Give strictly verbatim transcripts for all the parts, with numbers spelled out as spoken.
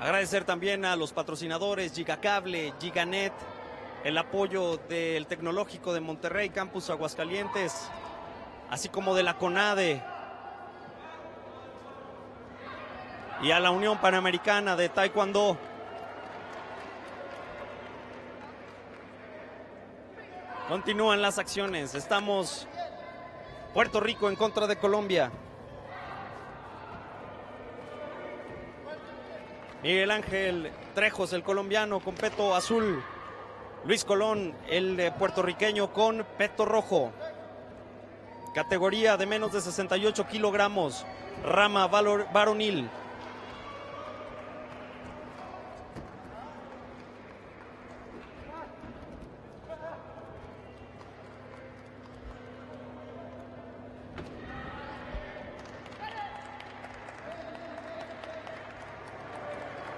Agradecer también a los patrocinadores GigaCable, Giganet, el apoyo del Tecnológico de Monterrey, Campus Aguascalientes, así como de la CONADE y a la Unión Panamericana de Taekwondo. Continúan las acciones. Estamos Puerto Rico en contra de Colombia. Miguel Ángel Trejos, el colombiano, con peto azul. Luis Colón, el puertorriqueño, con peto rojo. Categoría de menos de sesenta y ocho kilogramos. Rama valor, varonil.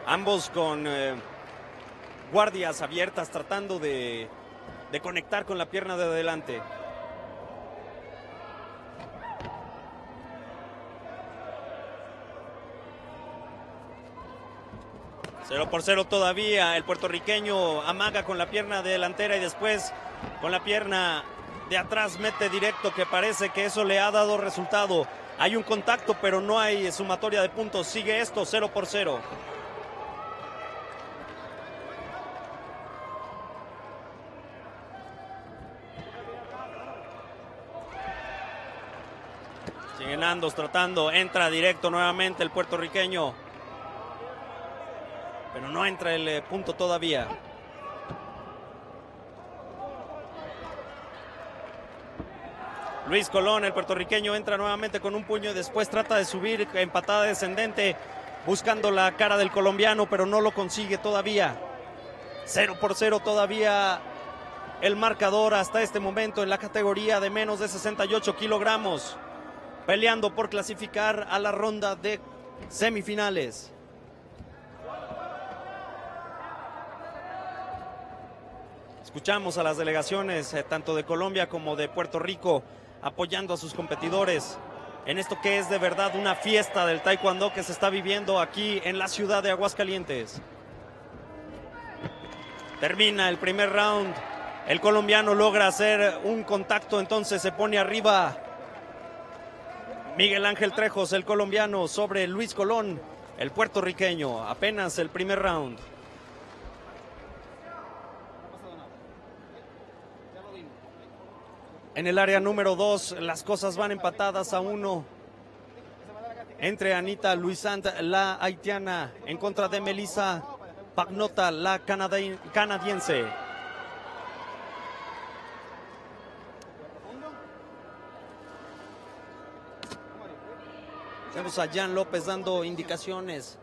Ambos con eh, guardias abiertas, tratando de, de conectar con la pierna de adelante. cero por cero todavía. El puertorriqueño amaga con la pierna delantera y después con la pierna de atrás mete directo, que parece que eso le ha dado resultado. Hay un contacto, pero no hay sumatoria de puntos. Sigue esto, cero por cero. Andos tratando, entra directo nuevamente el puertorriqueño, pero no entra el punto todavía. Luis Colón, el puertorriqueño, entra nuevamente con un puño y después trata de subir en patada descendente, buscando la cara del colombiano, pero no lo consigue todavía. cero por cero todavía el marcador hasta este momento en la categoría de menos de sesenta y ocho kilogramos, peleando por clasificar a la ronda de semifinales. Escuchamos a las delegaciones, eh, tanto de Colombia como de Puerto Rico, apoyando a sus competidores en esto que es de verdad una fiesta del Taekwondo que se está viviendo aquí en la ciudad de Aguascalientes. Termina el primer round. El colombiano logra hacer un contacto, entonces se pone arriba Miguel Ángel Trejos, el colombiano, sobre Luis Colón, el puertorriqueño. Apenas el primer round. En el área número dos, las cosas van empatadas a uno. Entre Anita Luisant, la haitiana, en contra de Melissa Paganotto, la canadiense. Tenemos a Jean López dando indicaciones.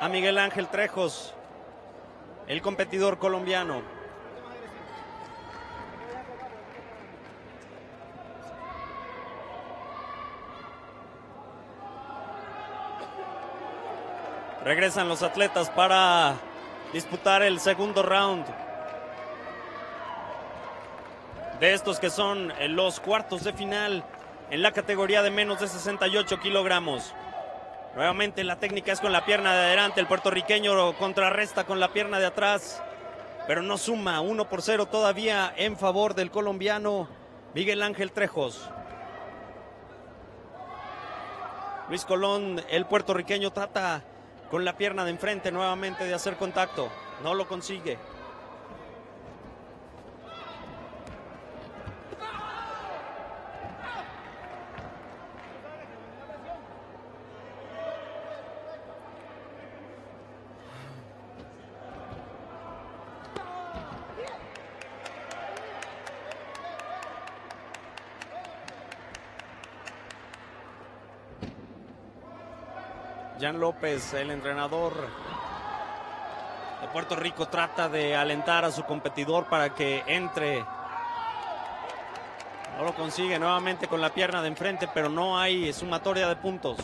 A Miguel Ángel Trejos, el competidor colombiano. Regresan los atletas para disputar el segundo round de estos que son los cuartos de final en la categoría de menos de sesenta y ocho kilogramos. Nuevamente la técnica es con la pierna de adelante. El puertorriqueño contrarresta con la pierna de atrás, pero no suma. uno por cero todavía en favor del colombiano Miguel Ángel Trejos. Luis Colón, el puertorriqueño, trata con la pierna de enfrente nuevamente de hacer contacto. No lo consigue. Jean López, el entrenador de Puerto Rico, trata de alentar a su competidor para que entre. No lo consigue, nuevamente con la pierna de enfrente, pero no hay sumatoria de puntos.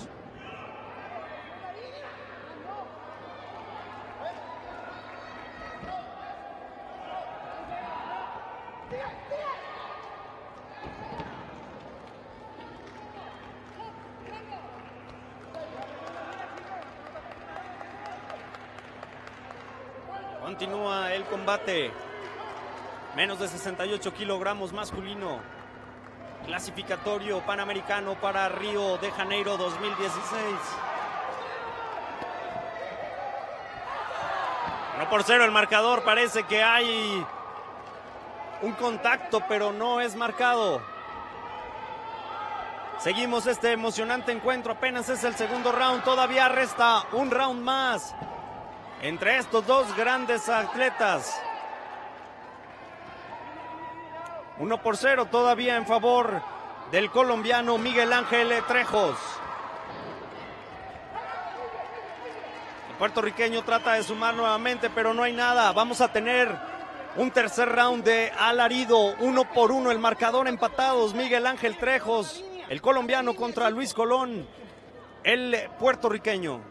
Continúa el combate. Menos de sesenta y ocho kilogramos masculino. Clasificatorio panamericano para Río de Janeiro dos mil dieciséis. uno por cero el marcador. Parece que hay un contacto, pero no es marcado. Seguimos este emocionante encuentro. Apenas es el segundo round. Todavía resta un round más entre estos dos grandes atletas. uno por cero todavía en favor del colombiano Miguel Ángel Trejos. El puertorriqueño trata de sumar nuevamente, pero no hay nada. Vamos a tener un tercer round de alarido. Uno por uno el marcador, empatados. Miguel Ángel Trejos, el colombiano, contra Luis Colón, el puertorriqueño.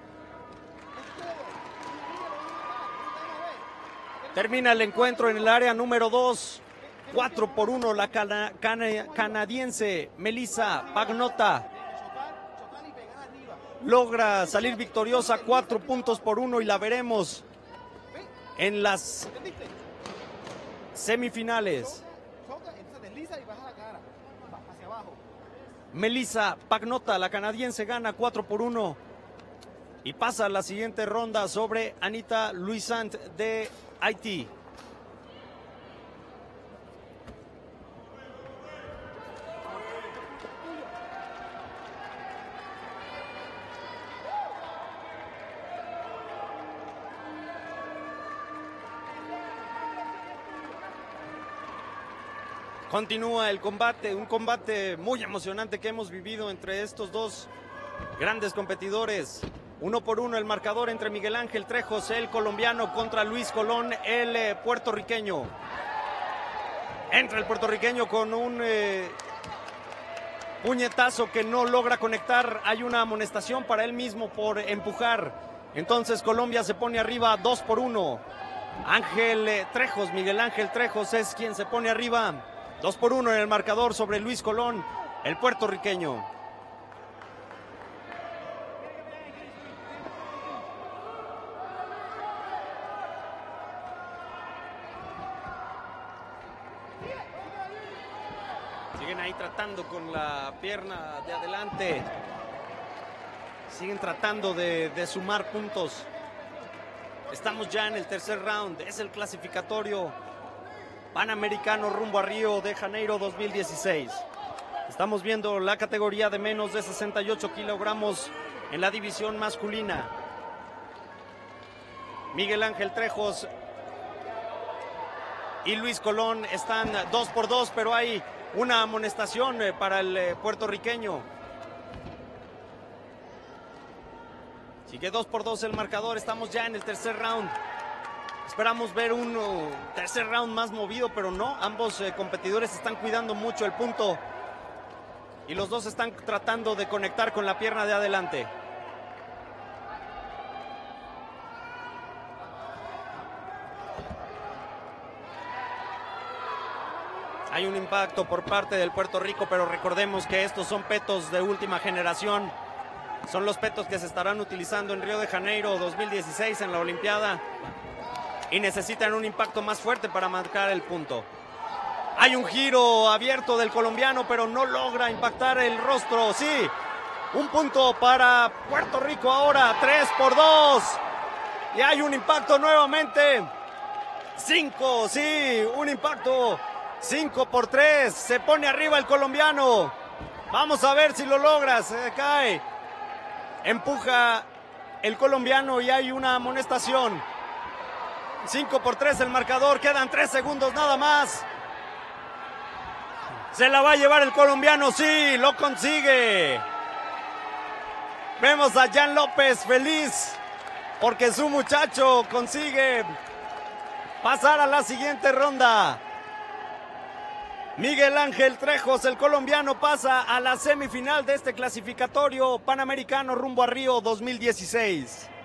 Termina el encuentro en el área número dos. cuatro por uno la cana, cana, canadiense Melissa Paganotto logra salir victoriosa, cuatro puntos por uno, y la veremos en las semifinales. Melissa Paganotto, la canadiense, gana cuatro por uno y pasa a la siguiente ronda sobre Anita Luisant de Haití. Continúa el combate, un combate muy emocionante que hemos vivido entre estos dos grandes competidores. Uno por uno el marcador entre Miguel Ángel Trejos, el colombiano, contra Luis Colón, el puertorriqueño. Entra el puertorriqueño con un eh, puñetazo que no logra conectar. Hay una amonestación para él mismo por empujar. Entonces Colombia se pone arriba dos por uno. Ángel Trejos, Miguel Ángel Trejos es quien se pone arriba. dos por uno en el marcador sobre Luis Colón, el puertorriqueño. Siguen ahí tratando con la pierna de adelante. Siguen tratando de, de sumar puntos. Estamos ya en el tercer round. Es el clasificatorio panamericano rumbo a Río de Janeiro dos mil dieciséis. Estamos viendo la categoría de menos de sesenta y ocho kilogramos en la división masculina. Miguel Ángel Trejos y Luis Colón están dos por dos, pero hay una amonestación para el puertorriqueño. Sigue dos por dos el marcador. Estamos ya en el tercer round. Esperamos ver un tercer round más movido, pero no. Ambos eh, competidores están cuidando mucho el punto y los dos están tratando de conectar con la pierna de adelante. Hay un impacto por parte del Puerto Rico, pero recordemos que estos son petos de última generación. Son los petos que se estarán utilizando en Río de Janeiro dos mil dieciséis en la Olimpiada. Y necesitan un impacto más fuerte para marcar el punto. Hay un giro abierto del colombiano, pero no logra impactar el rostro. Sí, un punto para Puerto Rico ahora, tres por dos. Y hay un impacto nuevamente. cinco, sí, un impacto. cinco por tres, se pone arriba el colombiano. Vamos a ver si lo logra, se cae. Empuja el colombiano y hay una amonestación. cinco por tres el marcador, quedan tres segundos nada más. Se la va a llevar el colombiano, sí, lo consigue. Vemos a Jean López feliz porque su muchacho consigue pasar a la siguiente ronda. Miguel Ángel Trejos, el colombiano, pasa a la semifinal de este clasificatorio panamericano rumbo a Río dos mil dieciséis.